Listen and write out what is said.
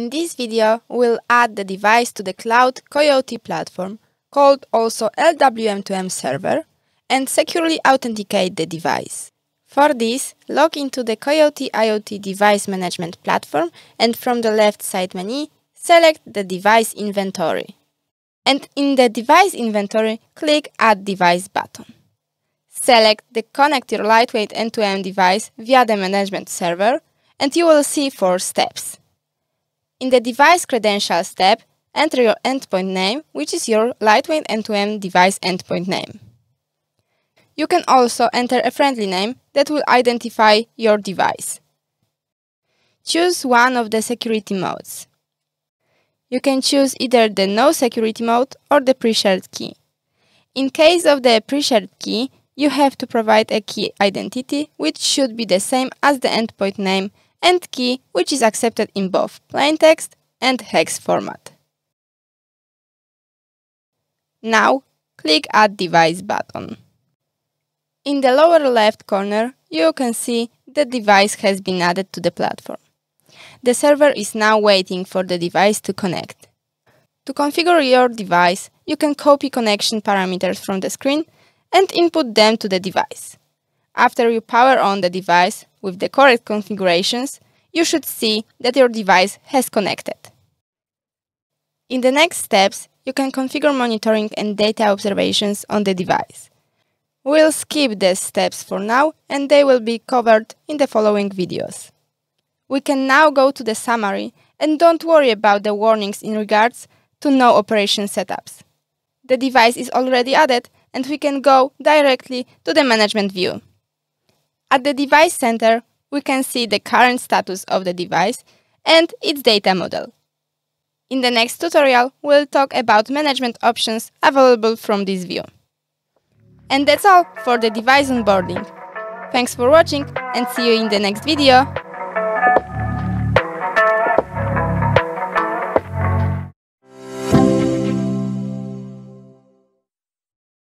In this video, we'll add the device to the cloud Coiote platform, called also LWM2M server, and securely authenticate the device. For this, log into the Coiote IoT Device Management Platform and from the left side menu, select the Device Inventory. And in the Device Inventory, click Add Device button. Select the Connect Your Lightweight End-to-End Device via the Management Server, and you will see four steps. In the Device Credentials tab, enter your endpoint name, which is your lightweight end-to-end device endpoint name. You can also enter a friendly name that will identify your device. Choose one of the security modes. You can choose either the No Security mode or the pre-shared key. In case of the pre-shared key, you have to provide a key identity, which should be the same as the endpoint name, and key, which is accepted in both plaintext and hex format. Now, click Add Device button. In the lower left corner, you can see the device has been added to the platform. The server is now waiting for the device to connect. To configure your device, you can copy connection parameters from the screen and input them to the device. After you power on the device with the correct configurations, you should see that your device has connected. In the next steps, you can configure monitoring and data observations on the device. We'll skip these steps for now, and they will be covered in the following videos. We can now go to the summary, and don't worry about the warnings in regards to no operation setups. The device is already added, and we can go directly to the management view. At the device center, we can see the current status of the device and its data model. In the next tutorial, we'll talk about management options available from this view. And that's all for the device onboarding. Thanks for watching and see you in the next video!